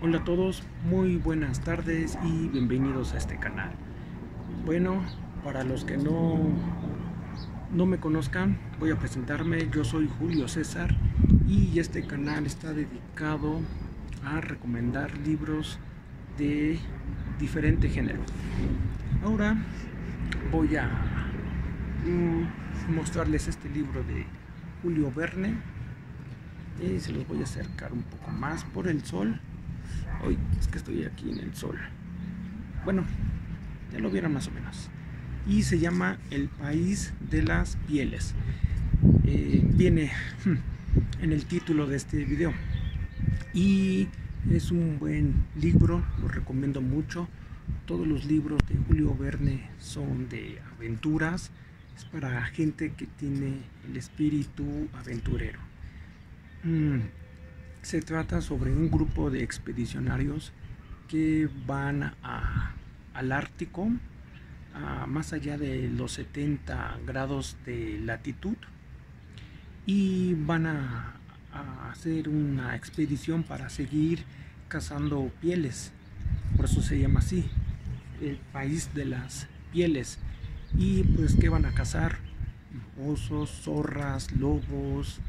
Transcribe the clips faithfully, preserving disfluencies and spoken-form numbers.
Hola a todos, muy buenas tardes y bienvenidos a este canal. Bueno, para los que no, no me conozcan, voy a presentarme. Yo soy Julio César y este canal está dedicado a recomendar libros de diferente género. Ahora voy a mm, mostrarles este libro de Julio Verne. Y se los voy a acercar un poco más por el sol. Hoy es que estoy aquí en el sol. Bueno, ya lo vieron más o menos. Y se llama El País de las Pieles. Eh, viene en el título de este video. Y es un buen libro, lo recomiendo mucho. Todos los libros de Julio Verne son de aventuras. Es para gente que tiene el espíritu aventurero. Mm. Se trata sobre un grupo de expedicionarios que van a, al Ártico, a, más allá de los setenta grados de latitud, y van a, a hacer una expedición para seguir cazando pieles. Por eso se llama así, el país de las pieles. Y pues, ¿qué van a cazar? Osos, zorras, lobos,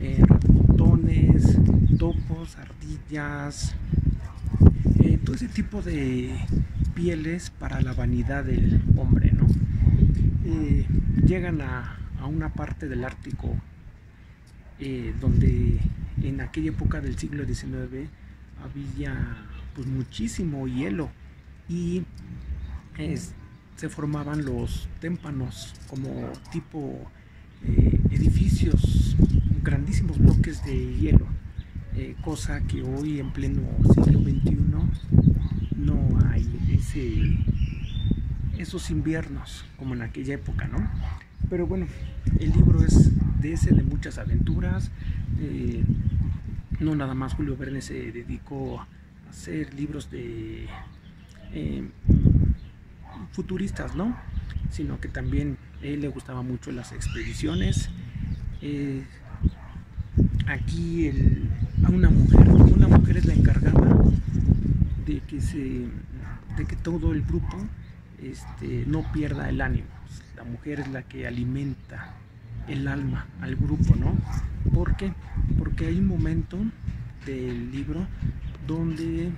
eh, ratones, topos, ardillas, eh, todo ese tipo de pieles para la vanidad del hombre, ¿no? Eh, llegan a, a una parte del Ártico eh, donde en aquella época del siglo diecinueve había pues muchísimo hielo y eh, se formaban los témpanos como tipo eh, edificios, grandísimos bloques de hielo. Eh, cosa que hoy en pleno siglo veintiuno no hay ese, esos inviernos como en aquella época, ¿no? Pero bueno, el libro es de ese, de muchas aventuras. Eh, no nada más Julio Verne se dedicó a hacer libros de eh, futuristas, ¿no? Sino que también a él le gustaban mucho las expediciones. Eh, aquí el, a una mujer, una mujer es la encargada de que, se, de que todo el grupo este, no pierda el ánimo. La mujer es la que alimenta el alma al grupo, ¿no? ¿Por qué? Porque hay un momento del libro donde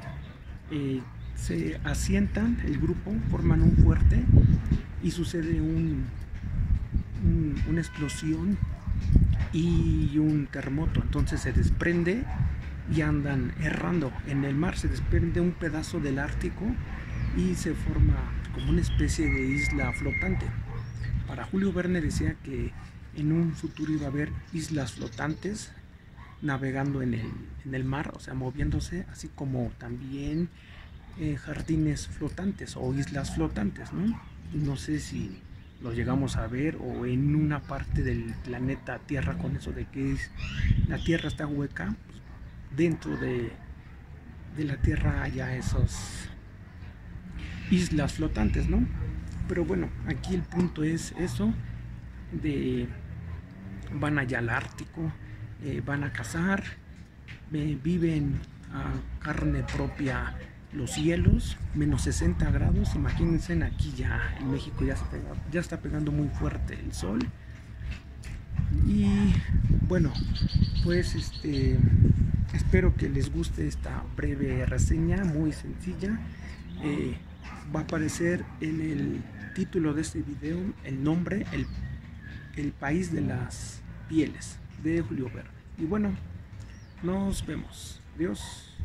eh, se asientan el grupo, forman un fuerte y sucede un, un, una explosión y un terremoto. Entonces se desprende y andan errando en el mar. Se desprende un pedazo del Ártico y se forma como una especie de isla flotante. Para Julio Verne decía que en un futuro iba a haber islas flotantes navegando en el, en el mar, o sea, moviéndose, así como también eh, jardines flotantes o islas flotantes, ¿no? No sé si lo llegamos a ver, o en una parte del planeta Tierra, con eso de que es, la Tierra está hueca, pues dentro de, de la Tierra haya esas islas flotantes, ¿no? Pero bueno, aquí el punto es eso, de van allá al Ártico, eh, van a cazar, eh, viven a carne propia los hielos, menos sesenta grados. Imagínense, aquí ya en México ya, se pega, ya está pegando muy fuerte el sol. Y bueno, pues este espero que les guste esta breve reseña, muy sencilla. Eh, va a aparecer en el título de este video el nombre, el, el país de las pieles, de Julio Verne. Y bueno, nos vemos. Adiós.